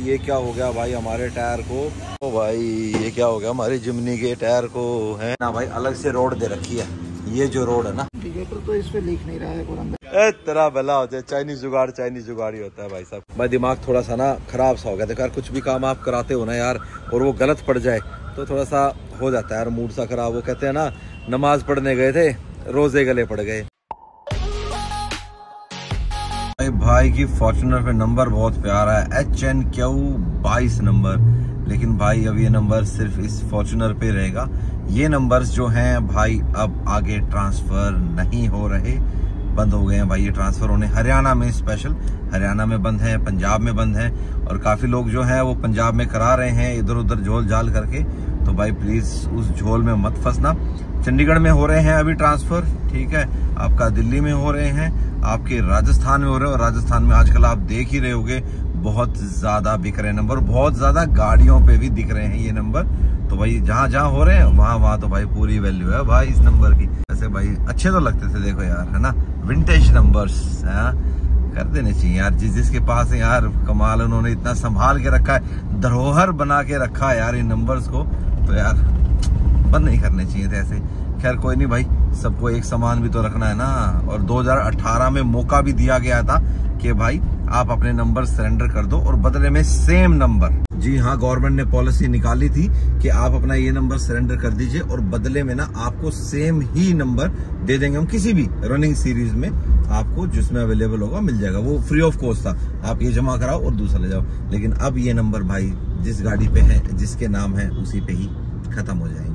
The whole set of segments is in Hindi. ये क्या हो गया भाई हमारे टायर को, ओ भाई ये क्या हो गया हमारे जिम्नी के टायर को, है ना भाई। अलग से रोड दे रखी है, ये जो रोड है ना तो इस पे लिख नहीं रहा है। ए तेरा भला हो जाए, चाइनीज जुगाड़, चाइनीज जुगाड़ ही होता है भाई साहब। भाई दिमाग थोड़ा सा ना खराब सा हो गया। देखो यार कुछ भी काम आप कराते हो ना यार और वो गलत पड़ जाए तो थोड़ा सा हो जाता है यार मूड सा खराब। वो कहते हैं ना नमाज पढ़ने गए थे रोजे गले पड़ गए। भाई की फॉर्चुनर पे नंबर बहुत प्यारा है, HNQ 22 नंबर। लेकिन भाई अब ये नंबर सिर्फ इस फॉर्चुनर पे रहेगा। ये नंबर्स जो हैं भाई अब आगे ट्रांसफर नहीं हो रहे, बंद हो गए हैं भाई ये ट्रांसफर होने। हरियाणा में, स्पेशल हरियाणा में बंद है, पंजाब में बंद है और काफी लोग जो हैं वो पंजाब में करा रहे हैं इधर उधर झोल झाल करके। तो भाई प्लीज उस झोल में मत फंसना। चंडीगढ़ में हो रहे हैं अभी ट्रांसफर, ठीक है, आपका दिल्ली में हो रहे हैं, आपके राजस्थान में हो रहे हो। राजस्थान में आजकल आप देख ही रहे होगे बहुत ज्यादा बिक रहे नंबर, बहुत ज्यादा गाड़ियों पे भी दिख रहे हैं ये नंबर। तो भाई जहाँ जहाँ हो रहे हैं वहाँ वहाँ तो भाई पूरी वैल्यू है भाई इस नंबर की। वैसे भाई अच्छे तो लगते थे, देखो यार है ना, विंटेज नंबर्स कर देने चाहिए यार। जिसके पास यार कमाल, उन्होंने इतना संभाल के रखा है, धरोहर बना के रखा है यार इन नंबर्स को, तो यार बंद नहीं करने चाहिए थे ऐसे। खैर कोई नहीं भाई, सबको एक समान भी तो रखना है ना। और 2018 में मौका भी दिया गया था कि भाई आप अपने नंबर सरेंडर कर दो और बदले में सेम नंबर, जी हाँ गवर्नमेंट ने पॉलिसी निकाली थी कि आप अपना ये नंबर सरेंडर कर दीजिए और बदले में ना आपको सेम ही नंबर दे देंगे हम, किसी भी रनिंग सीरीज में आपको जिसमें अवेलेबल होगा मिल जाएगा। वो फ्री ऑफ कॉस्ट था, आप ये जमा कराओ और दूसरा ले जाओ। लेकिन अब ये नंबर भाई जिस गाड़ी पे है, जिसके नाम है, उसी पे ही खत्म हो जाएंगे।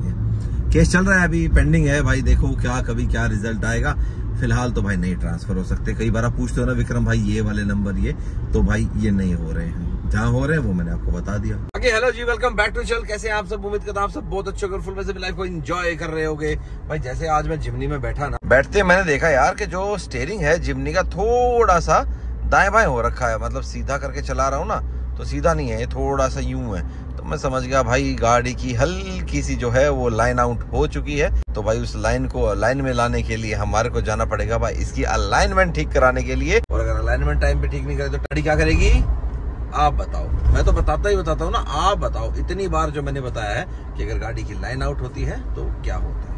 केस चल रहा है अभी, पेंडिंग है भाई, देखो क्या कभी क्या रिजल्ट आएगा। फिलहाल तो भाई नहीं ट्रांसफर हो सकते। कई बार आप पूछते हो ना विक्रम भाई ये वाले नंबर, ये तो भाई ये नहीं हो रहे हैं, जहाँ हो रहे हैं वो मैंने आपको बता दिया। Okay hello ji, welcome back to channel. कैसे हैं आप सब? उम्मीद करता हूं आप सब बहुत अच्छे होंगे, फुल मजे में लाइफ को एंजॉय कर रहे होंगे। भाई जैसे आज मैं जिम्नी में बैठा ना, बैठते मैंने देखा यार कि जो स्टेयरिंग है जिम्नी का थोड़ा सा दाएं बाएं हो रखा है, मतलब सीधा करके चला रहा हूँ ना तो सीधा नहीं है, थोड़ा सा यूं है। तो मैं समझ गया भाई गाड़ी की हल्की सी जो है वो लाइन आउट हो चुकी है। तो भाई उस लाइन को लाइन में लाने के लिए हमारे को जाना पड़ेगा भाई इसकी अलाइनमेंट ठीक कराने के लिए। और अगर अलाइनमेंट टाइम पे ठीक नहीं करे तो गाड़ी क्या करेगी आप बताओ। मैं तो बताता ही बताता हूँ ना, आप बताओ। इतनी बार जो मैंने बताया है कि अगर गाड़ी की लाइन आउट होती है तो क्या होता है।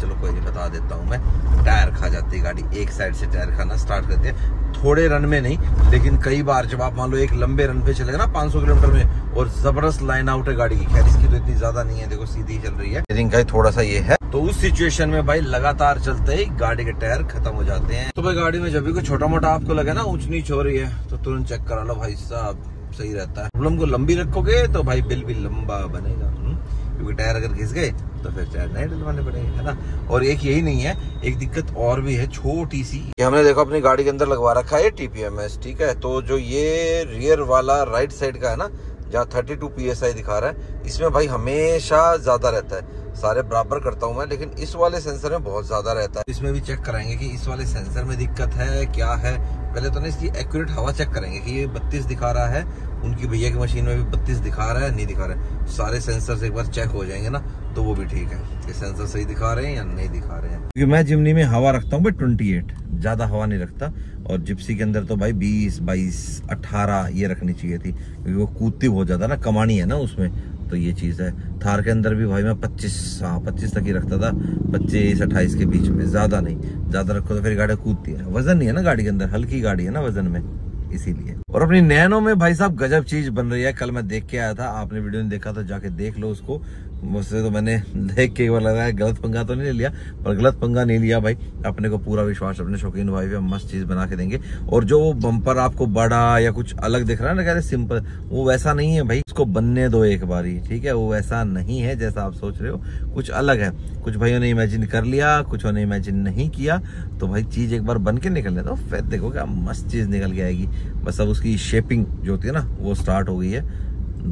चलो कोई नहीं, बता देता हूँ मैं। टायर खा जाती है गाड़ी, एक साइड से टायर खाना स्टार्ट करते हैं। थोड़े रन में नहीं, लेकिन कई बार जब आप मान लो एक लंबे रन पे चले गए ना 500 किलोमीटर में और जबरदस्त लाइन आउट है गाड़ी की, खैर इसकी तो इतनी ज्यादा नहीं है, देखो सीधी चल रही है, लेकिन कहीं थोड़ा सा ये है, तो उस सिचुएशन में भाई लगातार चलते ही गाड़ी के टायर खत्म हो जाते हैं। तो भाई गाड़ी में जब भी कोई छोटा मोटा आपको लगे ना ऊंच नीच हो रही है तो तुरंत चेक करा लो भाई साहब, सही रहता है। प्रॉब्लम को लंबी रखोगे तो भाई बिल भी लंबा बनेगा, क्योंकि टायर अगर घिस गए तो फिर टायर नए डलवाने पड़ेंगे, है ना। और एक यही नहीं है, एक दिक्कत और भी है छोटी सी। हमने देखो अपनी गाड़ी के अंदर लगवा रखा है TPMS, ठीक है। तो जो ये रियर वाला राइट साइड का है ना, जहाँ 32 PSI दिखा रहा है, इसमें भाई हमेशा ज्यादा रहता है। सारे बराबर करता हूँ मैं, लेकिन इस वाले सेंसर में बहुत ज्यादा रहता है। इसमें भी चेक कराएंगे कि इस वाले सेंसर में दिक्कत है क्या है। पहले तो ना इसकी एक्यूरेट हवा चेक करेंगे कि ये 32 दिखा रहा है, उनकी भैया की मशीन में भी 32 दिखा रहा है, नहीं दिखा रहा है। सारे सेंसर से एक बार चेक हो जाएंगे ना तो वो भी ठीक है कि सेंसर सही दिखा रहे हैं या नहीं दिखा रहे हैं। क्योंकि मैं जिम्नी में हवा रखता हूँ 28, ज्यादा हवा नहीं रखता। और जिप्सी के अंदर तो भाई 20, 22, 18 ये रखनी चाहिए थी, क्योंकि वो कूदती बहुत ज्यादा ना, कमानी है ना उसमें, तो ये चीज़ है। थार के अंदर भी भाई मैं 25 तक ही रखता था, 25-28 के बीच में, ज़्यादा नहीं। ज़्यादा रखो तो फिर गाड़ी कूदती है, वजन नहीं है ना गाड़ी के अंदर, हल्की गाड़ी है ना वजन में, इसीलिए। और अपनी नैनो में भाई साहब गजब चीज़ बन रही है। कल मैं देख के आया था, आपने वीडियो नहीं देखा तो जाके देख लो उसको। मुझसे तो मैंने देख के वो लग रहा है गलत पंगा तो नहीं ले लिया, पर गलत पंगा नहीं लिया भाई, अपने को पूरा विश्वास अपने शौकीन भाई पे, मस्त चीज़ बना के देंगे। और जो बम्पर आपको बड़ा या कुछ अलग दिख रहा है ना, कह रहे सिंपल, वो वैसा नहीं है भाई, उसको बनने दो एक बार ही, ठीक है। वो वैसा नहीं है जैसा आप सोच रहे हो, कुछ अलग है। कुछ भाइयों ने इमेजिन कर लिया, कुछ ने इमेजिन नहीं किया, तो भाई चीज़ एक बार बन के निकलने दो, फिर देखो क्या मस्त चीज़ निकल के आएगी। बस अब उसकी शेपिंग जो होती है ना वो स्टार्ट हो गई है,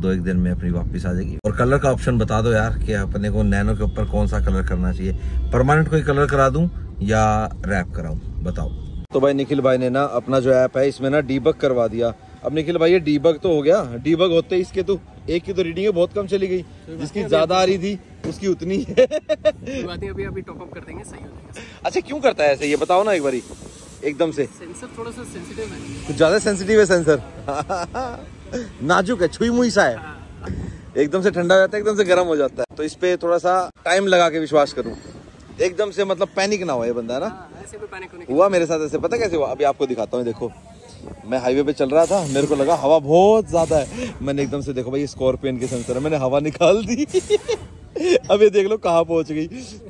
दो एक दिन में अपनी वापस आ जाएगी। और कलर का ऑप्शन बता दो यार कि अपने को नैनो के ऊपर कौन सा कलर करना चाहिए, परमानेंट कोई कलर करा दूं या रैप कराऊं, बताओ। तो भाई निखिल भाई ने ना अपना जो ऐप है इसमें ना डीबग करवा दिया। अब निखिल भाई ये डीबग तो हो गया, डीबग होते इसके तो एक की तो रीडिंग बहुत कम चली गई, जिसकी ज्यादा आ रही थी उसकी उतनी है। अभी टॉप अप कर देंगे, सही हो जाएगा। अच्छा क्यों करता है ऐसे, ये बताओ ना एक बारी एकदम से। सेंसर थोड़ा सा सेंसिटिव है, कुछ ज्यादा सेंसिटिव है सेंसर। नाजुक है, छुई मुई सा है, एकदम से ठंडा हो जाता है, एकदम से गर्म हो जाता है। तो इस पे थोड़ा सा टाइम लगा के विश्वास करूँ, एकदम से मतलब पैनिक ना हो ये बंदा ना। ऐसे भी पैनिक होने हुआ मेरे साथ, ऐसे पता कैसे हुआ, अभी आपको दिखाता हूँ। देखो मैं हाईवे पे चल रहा था, मेरे को लगा हवा बहुत ज्यादा है, मैंने एकदम से देखो भाई स्कॉर्पियन के सेंसर है, मैंने हवा निकाल दी। अब ये देख लो कहाँ पहुँच गई,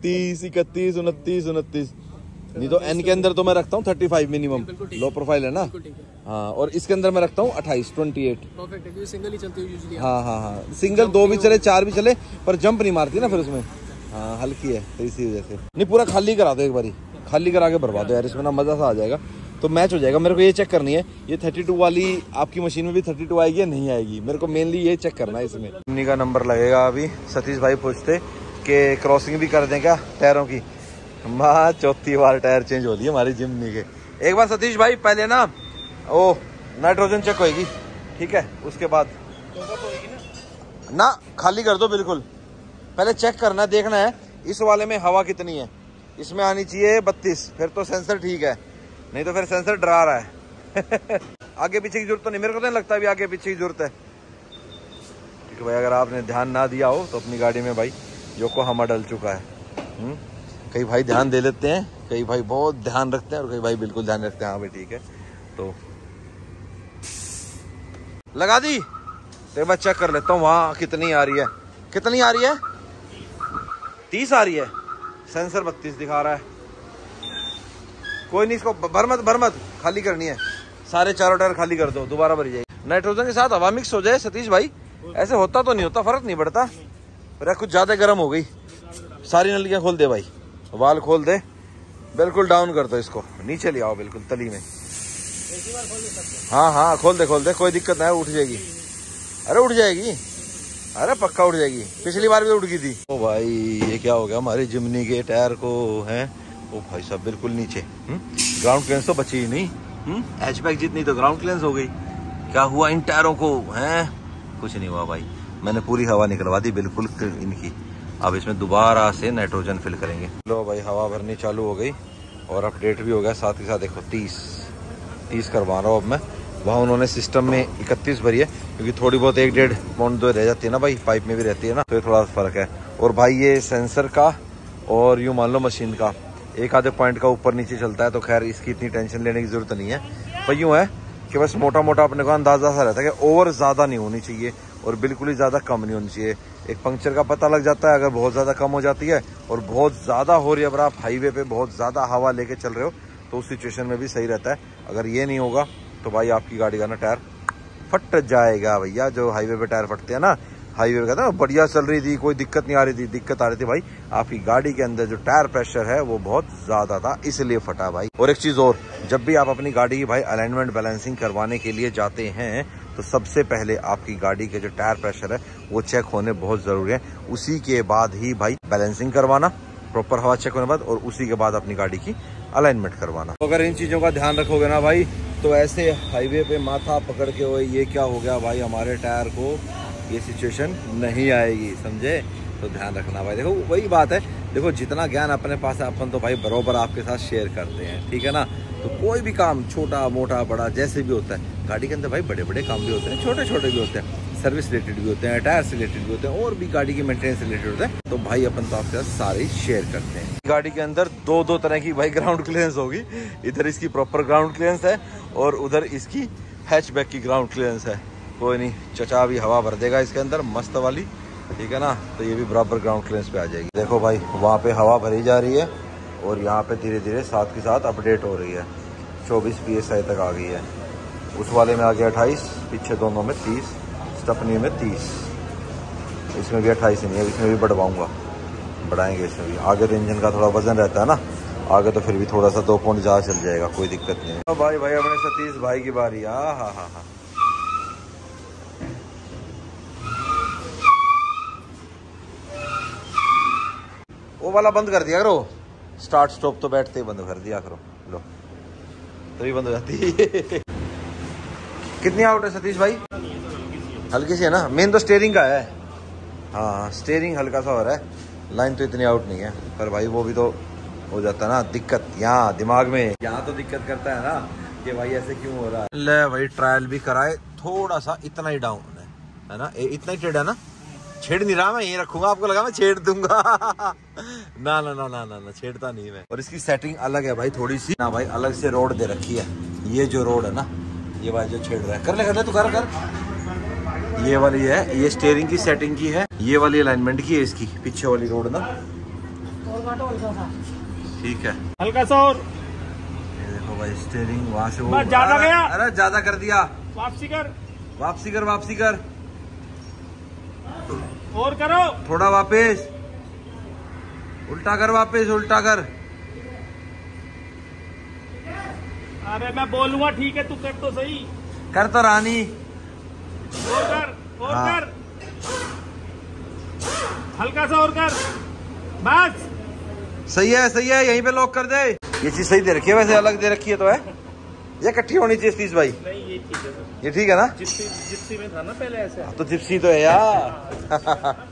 30, 31, 29, 29। नहीं तो एन के अंदर तो मैं रखता हूँ 35 मिनिमम, लो प्रोफाइल है ना। हाँ, और इसके अंदर मैं रखता हूँ 28, 28। हाँ हाँ हाँ, सिंगल दो भी चले, चार भी चले, पर जंप नहीं मारती ना फिर उसमें। हाँ हल्की है तो इसी वजह से। नहीं पूरा खाली करा दो, एक बारी खाली करा के भरवा दो यार, इसमें ना मज़ा सा आ जाएगा। तो मैच हो जाएगा। मेरे को ये चेक करनी है, ये 32 वाली आपकी मशीन में भी 32 आएगी या नहीं आएगी, मेरे को मेनली ये चेक करना है। इसमें जिम्नी का नंबर लगेगा। अभी सतीश भाई पूछते कि क्रॉसिंग भी कर दें क्या टायरों की। माँ चौथी बार टायर चेंज हो रही है हमारी जिम्नी के। एक बार सतीश भाई पहले ना वो नाइट्रोजन चेक होएगी, ठीक है, उसके बाद ना खाली कर दो बिल्कुल। पहले चेक करना, देखना है इस वाले में हवा कितनी है, इसमें आनी चाहिए 32, फिर तो सेंसर ठीक है, नहीं तो फिर सेंसर डरा रहा है। आगे पीछे की जरूरत तो नहीं, मेरे को नहीं लगता भी आगे पीछे की जरूरत है। ठीक है भाई, अगर आपने ध्यान ना दिया हो तो अपनी गाड़ी में भाई योकोहामा डल चुका है। कई भाई ध्यान दे लेते हैं, कई भाई बहुत ध्यान रखते हैं, और कई भाई बिल्कुल ध्यान रखते हैं। हाँ भाई ठीक है, तो लगा दी। एक बार चेक कर लेता हूँ वहाँ कितनी आ रही है, कितनी आ रही है, 30 आ रही है, सेंसर 32 दिखा रहा है। कोई नहीं, इसको भर मत, खाली करनी है, सारे चारों टायर खाली कर दो, दोबारा भरी जाएगी। नाइट्रोजन के साथ हवा मिक्स हो जाए सतीश भाई, ऐसे होता तो नहीं होता, फर्क नहीं पड़ता, पर कुछ ज़्यादा गर्म हो गई। सारी नलियाँ खोल दे भाई, वाल खोल दे, बिल्कुल डाउन कर दो, इसको नीचे ले आओ बिल्कुल तली में। हाँ हाँ खोल दे, कोई दिक्कत नहीं है, उठ जाएगी। अरे उठ जाएगी, अरे पक्का उठ जाएगी, पिछली बार भी उठ गई थी। ओ भाई ये क्या हो गया हमारी जिम्नी के टायर को है। ओ भाई साहब बिल्कुल नीचे, ग्राउंड क्लियरेंस तो बची ही नहीं, हैचबैक जितनी तो ग्राउंड क्लियरेंस हो गई। क्या हुआ इन टायरों को है, कुछ नहीं हुआ भाई, मैंने पूरी हवा निकलवा दी बिल्कुल इनकी। अब इसमें दोबारा से नाइट्रोजन फिल करेंगे। लो भाई हवा भरनी चालू हो गई और अपडेट भी हो गया साथ ही साथ। देखो 30 करवा रहा हूँ अब मैं। वहाँ उन्होंने सिस्टम में 31 भरी है, क्योंकि थोड़ी बहुत 1-1.5 पॉइंट तो रह जाती है ना भाई, पाइप में भी रहती है ना, तो ये थोड़ा फ़र्क है। और भाई ये सेंसर का और यूँ मान लो मशीन का 1-1.5 पॉइंट का ऊपर नीचे चलता है, तो खैर इसकी इतनी टेंशन लेने की ज़रूरत नहीं है। पर यूँ है कि बस मोटा मोटा अपने को अंदाजा सा रहता है कि ओवर ज़्यादा नहीं होनी चाहिए और बिल्कुल ही ज़्यादा कम नहीं होनी चाहिए। एक पंक्चर का पता लग जाता है अगर बहुत ज़्यादा कम हो जाती है, और बहुत ज़्यादा हो रही है अगर आप हाईवे पे बहुत ज़्यादा हवा लेके चल रहे हो, तो उस सिचुएशन में भी सही रहता है। अगर ये नहीं होगा तो भाई आपकी गाड़ी का ना टायर फट जाएगा भैया। जो हाईवे पे टायर फटते हैं ना, हाईवे का ना बढ़िया चल रही थी, कोई दिक्कत नहीं आ रही थी, दिक्कत आ रही थी भाई आपकी गाड़ी के अंदर जो टायर प्रेशर है वो बहुत ज़्यादा था, इसलिए फटा भाई। और एक चीज़ और, जब भी आप अपनी गाड़ी की भाई अलाइनमेंट बैलेंसिंग करवाने के लिए जाते हैं, तो सबसे पहले आपकी गाड़ी के जो टायर प्रेशर है वो चेक होने बहुत ज़रूरी है। उसी के बाद ही भाई बैलेंसिंग करवाना, प्रॉपर हवा चेक होने के बाद, और उसी के बाद अपनी गाड़ी की अलाइनमेंट करवाना। अगर इन चीज़ों का ध्यान रखोगे ना भाई, तो ऐसे हाईवे पे माथा पकड़ के हुए ये क्या हो गया भाई हमारे टायर को, ये सिचुएशन नहीं आएगी, समझे। तो ध्यान रखना भाई। देखो वही बात है, देखो जितना ज्ञान अपने पास है अपन तो भाई बराबर आपके साथ शेयर करते हैं, ठीक है ना। तो कोई भी काम छोटा मोटा बड़ा जैसे भी होता है, गाड़ी के अंदर भाई बड़े बड़े काम भी होते हैं, छोटे छोटे भी होते हैं, सर्विस रिलेटेड भी होते हैं, टायर से रिलेटेड भी होते हैं, और भी गाड़ी की मेंटेनेंस रिलेटेड होते हैं, तो भाई अपन तो आपके साथ सारे शेयर करते हैं। गाड़ी के अंदर दो तरह की भाई ग्राउंड क्लियरेंस होगी, इधर इसकी प्रॉपर ग्राउंड क्लियरेंस है और उधर इसकी हैचबैक की ग्राउंड क्लियरेंस है। कोई नहीं, चचा भी हवा भर देगा इसके अंदर मस्त वाली, ठीक है ना, तो ये भी बराबर ग्राउंड क्लियरेंस पे आ जाएगी। देखो भाई वहाँ पे हवा भरी जा रही है और यहाँ पे धीरे धीरे साथ के साथ अपडेट हो रही है। 24 PSI तक आ गई है, उस वाले में आ गया 28, पीछे दोनों में 30, स्टपनी में 30, इसमें भी 28 नहीं है, इसमें भी बढ़ाएंगे इसमें भी। आगे तो इंजन का थोड़ा वजन रहता है ना, आगे तो फिर भी थोड़ा सा 2 पॉइंट ज़्यादा चल जाएगा, कोई दिक्कत नहीं है। भाई अपने सतीश भाई की बारी। हाँ, वो वाला बंद कर दिया करो, स्टार्ट स्टॉप तो बैठते ही बंद कर दिया करो, लो तभी बंद हो जाती है। कितनी आउट है सतीश भाई? हल्की सी है ना, मेन तो स्टेयरिंग का है। हाँ स्टेयरिंग हल्का सा हो रहा है, लाइन तो इतनी आउट नहीं है, पर भाई वो भी तो हो जाता है ना दिक्कत, यहाँ दिमाग में यहाँ तो दिक्कत करता है ना कि भाई ऐसे क्यों हो रहा है। ले भाई ट्रायल भी कराए, थोड़ा सा इतना ही डाउन है ना, इतना ही टेढ़ है ना, छेड़ नहीं रहा मैं, यही रखूंगा, आपको लगा मैं छेड़ दूंगा ना ना ना ना ना ना, छेड़ता नहीं मैं। और इसकी सेटिंग अलग है भाई थोड़ी सी ना भाई, अलग से रोड दे रखी है, ये जो रोड है ना ये भाई जो छेड़ रहा है, कर ले कर ले तू, कर कर। ये वाली है, ये स्टीयरिंग की सेटिंग की है, ये वाली अलाइनमेंट की है इसकी, पीछे वाली रोड ना, ठीक है हल्का सा। और देखो भाई स्टीयरिंग वहाँ से वो ज्यादा गया, अरे ज्यादा कर दिया, वापसी कर वापसी कर वापसी कर, और करो थोड़ा वापस, उल्टा कर वापस, उल्टा कर, अरे मैं बोलूँगा ठीक है, तू कर तो सही, कर तो रानी, और कर और हाँ। कर हल्का सा और कर, बस सही है यहीं पे लॉक कर दे। ये चीज सही दे रखी है वैसे, अलग दे रखी है तो है, ये इकट्ठी होनी चाहिए चीज भाई, नहीं ये ठीक है, ये ठीक है ना, जिप्सी जिप्सी में था ना पहले ऐसे, तो जिप्सी तो है यार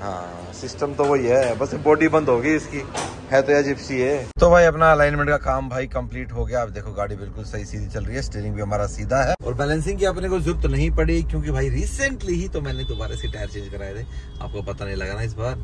हाँ सिस्टम तो वही है, बस बॉडी बंद होगी इसकी है तो यार जिप्सी है। तो भाई अपना अलाइनमेंट का काम भाई कंप्लीट हो गया, आप देखो गाड़ी बिल्कुल सही सीधी चल रही है, स्टीयरिंग भी हमारा सीधा है, और बैलेंसिंग की अपने को जरूरत नहीं पड़ी क्योंकि भाई रिसेंटली ही तो मैंने दोबारा से टायर चेंज कराए थे, आपको पता नहीं लगा ना इस बार,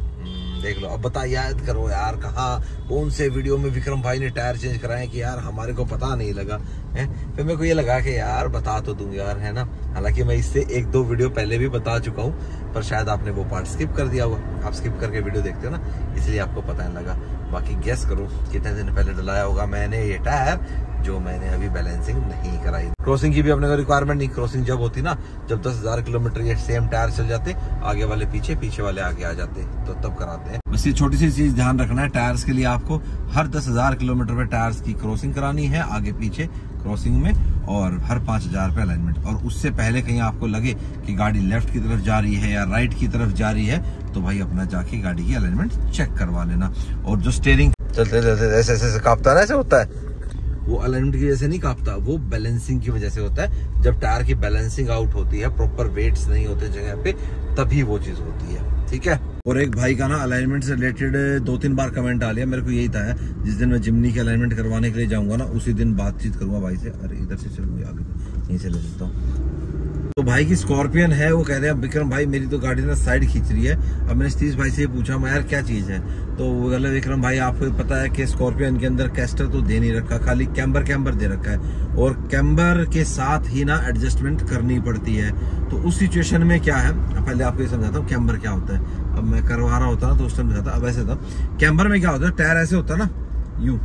देख लो अब बता, याद करो यार कहाँ कौन से वीडियो में विक्रम भाई ने टायर चेंज कराए कि यार हमारे को पता नहीं लगा है, फिर मेरे को ये लगा कि यार बता तो दूं यार है ना, हालांकि मैं इससे एक दो वीडियो पहले भी बता चुका हूँ, पर शायद आपने वो पार्ट स्किप कर दिया होगा, आप स्किप करके वीडियो देखते हो ना इसलिए आपको पता नहीं लगा। बाकी गेस करो कितने दिन पहले डलाया होगा मैंने ये टायर, जो मैंने अभी बैलेंसिंग नहीं कराई। क्रॉसिंग की भी अपने को रिक्वायरमेंट नहीं, क्रॉसिंग जब होती ना जब 10,000 किलोमीटर ये सेम टायर चल जाते, आगे वाले पीछे पीछे वाले आगे आ जाते, तो तब कराते हैं। बस ये छोटी सी चीज ध्यान रखना है, टायर्स के लिए आपको हर 10,000 किलोमीटर पे टायर्स की क्रॉसिंग करानी है, आगे पीछे क्रॉसिंग में, और हर 5,000 पे अलाइनमेंट। और उससे पहले कहीं आपको लगे कि गाड़ी लेफ्ट की तरफ जा रही है या राइट की तरफ जा रही है, तो भाई अपना जाके गाड़ी की अलाइनमेंट चेक करवा लेना। और जो स्टीयरिंग चलते चलते ऐसे ऐसे कांपता है ऐसे होता है, वो अलाइनमेंट की वजह से नहीं कांपता, वो बैलेंसिंग की वजह से होता है, जब टायर की बैलेंसिंग आउट होती है, प्रॉपर वेट्स नहीं होते जगह पे, तभी वो चीज होती है, ठीक है। और एक भाई का ना अलाइनमेंट से रिलेटेड 2-3 बार कमेंट आ लिया, मेरे को यही था है, जिस दिन मैं जिम्नी के अलाइनमेंट करवाने के लिए जाऊंगा ना उसी दिन बातचीत करूंगा भाई से, अरे इधर से चलूंगी आगे यहीं से ले लेता हूँ। तो भाई की स्कॉर्पियन है, वो कह रहे हैं विक्रम भाई मेरी तो गाड़ी ना साइड खींच रही है, अब मैंने सतीश भाई से पूछा मैं यार क्या चीज़ है, तो बोले विक्रम भाई आपको पता है कि स्कॉर्पियन के अंदर कैस्टर तो दे नहीं रखा, खाली कैम्बर कैम्बर दे रखा है, और कैम्बर के साथ ही ना एडजस्टमेंट करनी पड़ती है, तो उस सिचुएशन में क्या है, पहले आपको ये समझाता हूँ कैम्बर क्या होता है। अब मैं करवा रहा होता ना तो उस टाइम बताता, अब ऐसे था कैम्बर में क्या होता है, टायर ऐसे होता है ना यूं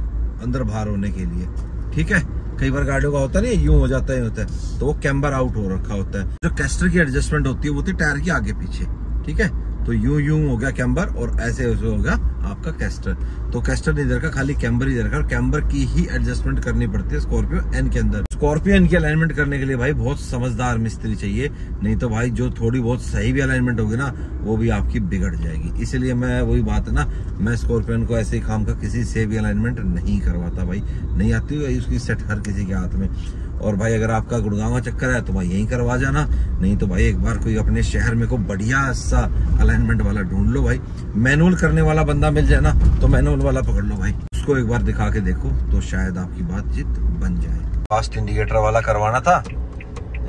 अंदर बाहर होने के लिए, ठीक है, कई बार गाड़ियों का होता नहीं यूं हो जाता है, होता है तो वो कैम्बर आउट हो रखा होता है, जो कैस्टर की एडजस्टमेंट होती है वो होती है टायर के आगे पीछे, ठीक है, तो यूं यूं हो गया कैम्बर और ऐसे हो गया आपका कैस्टर, तो कैस्टर नहीं दरका खाली कैम्बर ही दरका, कैम्बर की ही एडजस्टमेंट करनी पड़ती है स्कॉर्पियो एन के अंदर। स्कॉर्पियो एन की अलाइनमेंट करने के लिए भाई बहुत समझदार मिस्त्री चाहिए, नहीं तो भाई जो थोड़ी बहुत सही भी अलाइनमेंट होगी ना वो भी आपकी बिगड़ जाएगी, इसलिए मैं वही बात है ना, मैं स्कॉर्पियो को ऐसे ही काम का किसी से भी अलाइनमेंट नहीं करवाता भाई, नहीं आती हुई उसकी सेट हर किसी के हाथ में। और भाई अगर आपका गुड़गांव का चक्कर है तो भाई यहीं करवा जाना, नहीं तो भाई एक बार कोई अपने शहर में को बढ़िया सा अलाइनमेंट वाला ढूंढ लो भाई, मैनुअल करने वाला बंदा मिल जाए ना तो मैनुअल वाला पकड़ लो भाई, उसको एक बार दिखा के देखो तो शायद आपकी बातचीत बन जाए। फास्ट इंडिकेटर वाला करवाना था,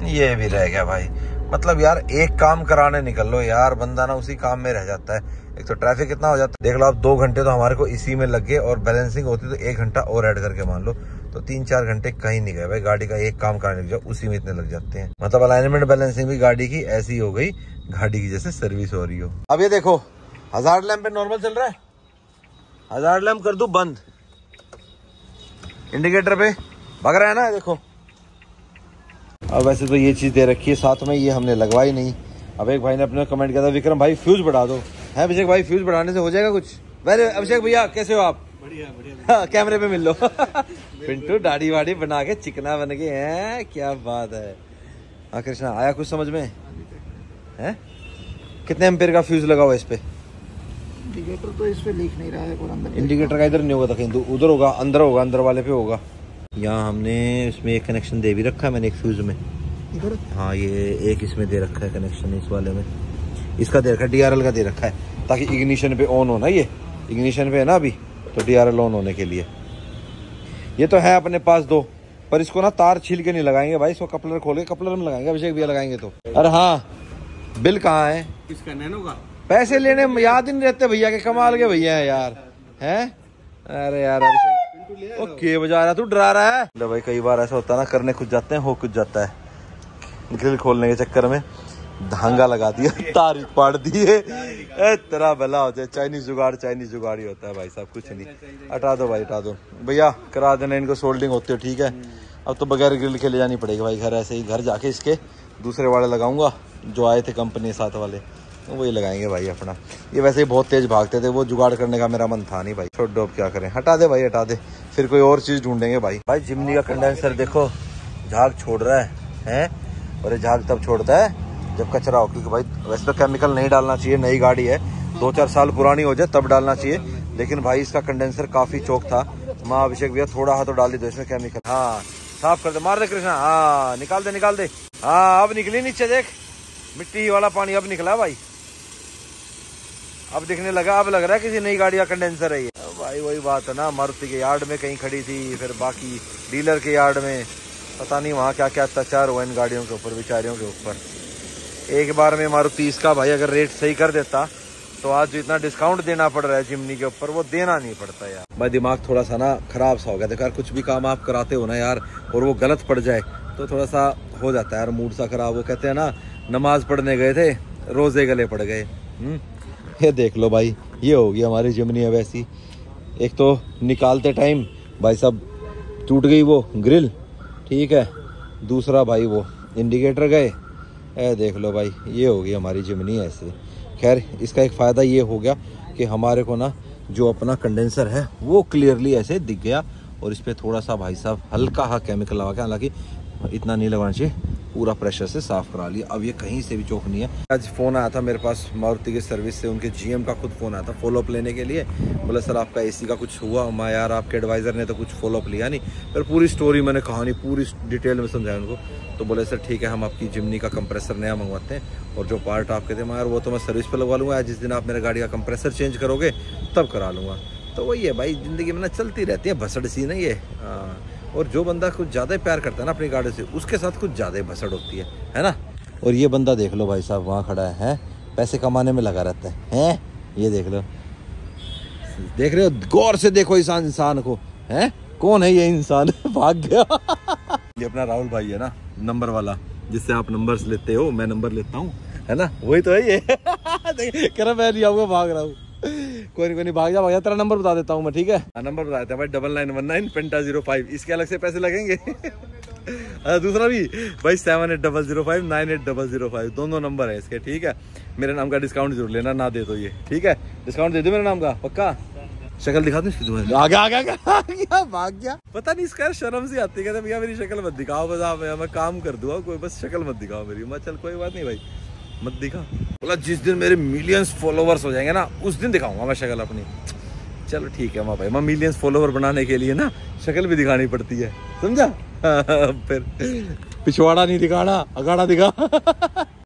ये भी रह गया भाई, मतलब यार एक काम कराने निकल लो यार बंदा ना उसी काम में रह जाता है, एक तो ट्रैफिक कितना हो जाता है, देख लो आप 2 घंटे तो हमारे को इसी में लग गए, और बैलेंसिंग होती तो 1 घंटा और ऐड करके मान लो, तो 3-4 घंटे कहीं नहीं गए भाई, गाड़ी का एक काम कराने लग जाओ उसी में इतने लग जाते हैं, मतलब अलाइनमेंट बैलेंसिंग भी गाड़ी की ऐसी हो गई, गाड़ी की जैसे सर्विस हो रही हो। अब ये देखो हज़ार लैंप पे नॉर्मल चल रहा है, 1000 लैंप कर दो बंद, इंडिकेटर पे भग रहा है ना, देखो। अब वैसे तो ये चीज़ दे रखी है साथ में, ये हमने लगवाई नहीं। अब एक भाई ने अपने कमेंट किया था विक्रम भाई फ्यूज बढ़ा दो, है अभिषेक भाई फ्यूज बढ़ाने से हो जाएगा कुछ? अरे अभिषेक भैया कैसे हो आप? बढ़िया बढ़िया, कैमरे पे मिल लो पिंटू दाढ़ी वाड़ी बना के चिकना बन गए हैं, क्या बात है। हाँ कृष्णा आया कुछ समझ में है? कितने एम्पेयर का फ्यूज लगा हुआ इस पे? इंडिकेटर तो इस पे लिख नहीं रहा है, इंडिकेटर का इधर नहीं होगा, कहीं उधर होगा, अंदर होगा, अंदर वाले पे होगा। यहाँ हमने इसमें एक कनेक्शन दे भी रखा है मैंने, एक फ्यूज में इधर, हाँ ये एक इसमें दे रखा है कनेक्शन, इस वाले में इसका दे रखा है, DRL का दे रखा है, ताकि इग्निशन पे ऑन होना, ये इग्निशन पे है ना अभी, तो DRL ऑन होने के लिए। ये तो है अपने पास 2, पर इसको ना तार छील के नहीं लगाएंगे भाई, इसको कपलर खोल के कपलर में लगाएंगे। अभिषेक भैया लगाएंगे तो। अरे हाँ, बिल कहाँ है इसका? नैनो का। पैसे लेने याद ही नहीं रहते भैया के, कमाल के भैया है यार, हैं। अरे यार अभिषेक, ओके बजा रहा, तू डरा रहा है। अरे भाई कई बार ऐसा होता है ना, करने कुछ जाते हैं, हो कुछ जाता है। ग्रिल खोलने के चक्कर में धांगा लगा दिया, तार पाड़ दिए, तेरा भला हो जाए। चाइनीज जुगाड़, चाइनीज जुगाड़ ही होता है भाई साहब, कुछ नहीं। हटा दो भाई, हटा दो भैया, करा देना इनको सोल्डिंग होते हो, ठीक है। अब तो बगैर ग्रिल के ले जानी पड़ेगी भाई घर, ऐसे ही घर जाके इसके दूसरे वाले लगाऊंगा जो आए थे कंपनी साथ वाले, वही लगाएंगे भाई अपना। ये वैसे ही बहुत तेज भागते थे, वो जुगाड़ करने का मेरा मन था नहीं भाई, छोड़ दो अब क्या करें, हटा दे भाई, हटा दे, फिर कोई और चीज़ ढूंढेंगे भाई। भाई जिम्नी का कंडेंसर देखो, झाग छोड़ रहा है। और ये झाग तब छोड़ता है जब कचरा हो, क्योंकि भाई वैसे तो केमिकल नहीं डालना चाहिए, नई गाड़ी है, 2-4 साल पुरानी हो जाए तब डालना चाहिए, लेकिन भाई इसका कंडेंसर काफी चौक था। माँ अभिषेक भैया थोड़ा हाथ तो डाल दी इसमें केमिकल। हाँ साफ कर दे, मार दे कृष्णा, हाँ निकाल दे, निकाल दे। हाँ अब निकली नीचे, देख मिट्टी वाला पानी अब निकला भाई, अब दिखने लगा, अब लग रहा है किसी नई गाड़ी का कंडेंसर है ये। भाई वही बात है ना, मारुति के यार्ड में कहीं खड़ी थी, फिर बाकी डीलर के यार्ड में, पता नहीं वहाँ क्या क्या अत्याचार हुआ इन गाड़ियों के ऊपर, बेचारियों के ऊपर। एक बार में मारुति इसका भाई अगर रेट सही कर देता तो आज जो इतना डिस्काउंट देना पड़ रहा है जिम्नी के ऊपर, वो देना नहीं पड़ता यार। भाई दिमाग थोड़ा सा ना खराब सा हो गया। देखो यार कुछ भी काम आप कराते हो ना यार, और वो गलत पड़ जाए तो थोड़ा सा हो जाता है यार मूड सा खराब। वो कहते हैं ना, नमाज पढ़ने गए थे रोजे गले पड़ गए। ये देख लो भाई, ये होगी हमारी जिम्नी। अब ऐसी एक तो निकालते टाइम भाई साहब टूट गई वो ग्रिल, ठीक है, दूसरा भाई वो इंडिकेटर गए। ए देख लो भाई, ये होगी हमारी जिम्नी ऐसे। खैर इसका एक फ़ायदा ये हो गया कि हमारे को ना जो अपना कंडेंसर है वो क्लियरली ऐसे दिख गया, और इस पर थोड़ा सा भाई साहब हल्का हा केमिकल लगा के, हालांकि इतना नहीं लगाना चाहिए, पूरा प्रेशर से साफ़ करा लिया। अब ये कहीं से भी चोक नहीं है। आज फ़ोन आया था मेरे पास मारुति की सर्विस से, उनके GM का खुद फ़ोन आया था फॉलोअप लेने के लिए। बोला सर आपका AC का कुछ हुआ। मैं यार आपके एडवाइज़र ने तो कुछ फॉलोअप लिया नहीं, पर पूरी स्टोरी मैंने कहानी पूरी डिटेल में समझाया उनको। तो बोले सर ठीक है, हम आपकी जिम्नी का कंप्रेसर नया मंगवाते हैं, और जो पार्ट आप कहते हैं यार वो तो मैं सर्विस पर लगवा लूँगा, जिस दिन आप मेरे गाड़ी का कंप्रेसर चेंज करोगे तब करा लूँगा। तो वही है भाई, ज़िंदगी में ना चलती रहती है भसड़ सी ना ये। और जो बंदा कुछ ज़्यादा प्यार करता है ना अपनी गाड़ी से, उसके साथ कुछ ज़्यादा भसड़ होती है ना। और ये बंदा देख लो भाई साहब वहाँ खड़ा है, पैसे कमाने में लगा रहता है। ये देख लो, देख रहे हो, गौर से देखो इस इंसान को, हैं कौन है ये इंसान, भाग गया। ये अपना राहुल भाई है ना, नंबर वाला, जिससे आप नंबर्स लेते हो, मैं नंबर लेता हूँ, है ना, वही तो है ये। कह रहा मैं नहीं आऊँगा, भाग रहा हूँ। कोई नहीं, भाग जा भाग जा, तेरा नंबर बता देता हूँ मैं, ठीक है। नंबर बता देता है भाई, 9919 5005। इसके अलग से पैसे लगेंगे। दूसरा भी भाई 7800598005, दोनों नंबर है इसके, ठीक है। मेरे नाम का डिस्काउंट जरूर लेना, ना दे दो ये, ठीक है, डिस्काउंट दे दो मेरे नाम का पक्का। शक्ल दिखा दूं इसकी तुम्हें, आ गया भाग गया। पता नहीं इसका शर्म सी आती, कहते भैया मेरी शक्ल मत दिखाओ, बस आप मैं काम कर दूंगा कोई, बस शक्ल मत दिखाओ मेरी। मैं चल कोई बात नहीं भाई, मत दिखा। बोला जिस दिन मेरे मिलियंस फॉलोवर्स हो जाएंगे ना, उस दिन दिखाऊंगा मैं शक्ल अपनी। चलो ठीक है माँ भाई, माँ मिलियंस फॉलोवर बनाने के लिए ना शक्ल भी दिखानी पड़ती है, समझा। फिर पिछवाड़ा नहीं दिखाना, अगाड़ा दिखा।